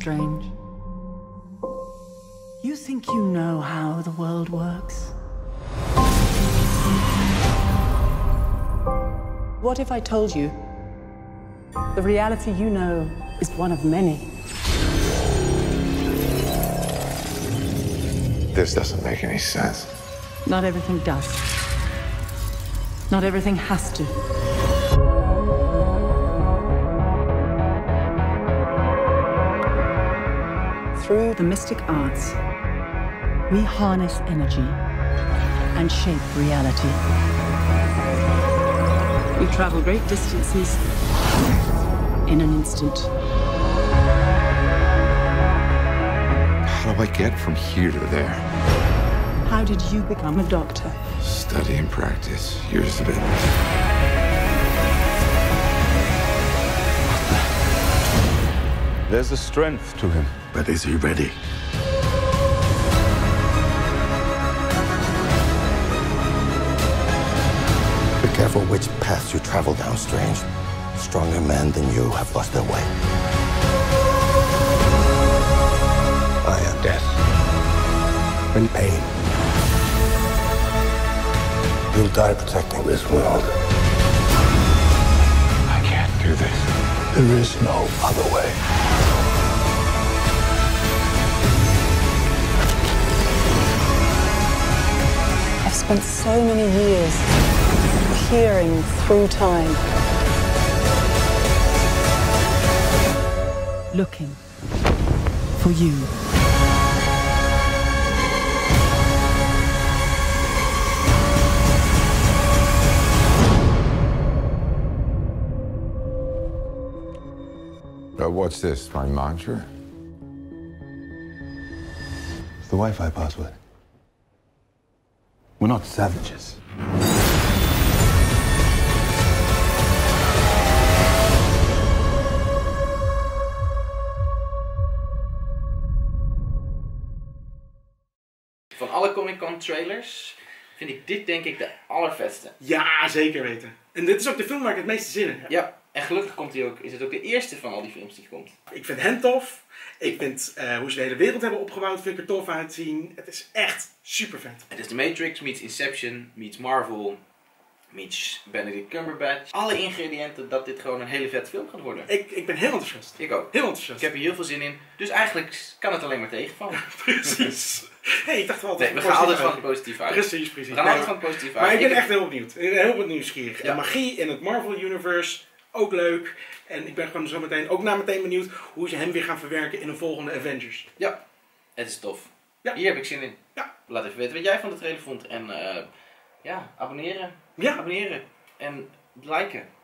strange. You think you know how the world works? What if I told you the reality you know is one of many? This doesn't make any sense. Not everything does. Not everything has to. Through the mystic arts, we harness energy and shape reality. We travel great distances in an instant. How do I get from here to there? How did you become a doctor? Study and practice, years of it. There's a strength to him. But is he ready? Be careful which path you travel down, Strange. Stronger men than you have lost their way. Death and pain. You'll die protecting this world. I can't do this. There is no other way. I've spent so many years peering through time. Looking for you. What's this, my mantra? It's the Wi-Fi password. We're not savages. Van alle Comic-Con trailers vind ik dit denk ik de allervetste. Ja, zeker weten. En dit is ook de film waar ik het meeste zin in heb. Ja. En gelukkig komt hij ook, is het ook de eerste van al die films die komt. Ik vind hem tof. Ik vind hoe ze de hele wereld hebben opgebouwd, vind ik er tof uitzien. Het is echt super vet. Het is The Matrix meets Inception, meets Marvel, meets Benedict Cumberbatch. Alle ingrediënten dat dit gewoon een hele vet film gaat worden. Ik ben heel enthousiast. Ik ook. Heel enthousiast. Ik heb hier heel veel zin in. Dus eigenlijk kan het alleen maar tegenvallen. Precies. Hey, ik dacht wel altijd. Nee, we gaan altijd van het positief uit. Precies, precies. We gaan altijd van het positief uit. Maar ik ben echt heel benieuwd. Heel wat nieuwsgierig. Ja. De magie in het Marvel Universe. Ook leuk. En ik ben gewoon zo meteen, ook meteen benieuwd hoe ze hem weer gaan verwerken in de volgende Avengers. Ja, het is tof. Ja. Hier heb ik zin in. Ja. Laat even weten wat jij van de trailer vond. En ja, abonneren. Ja. Abonneren. En liken.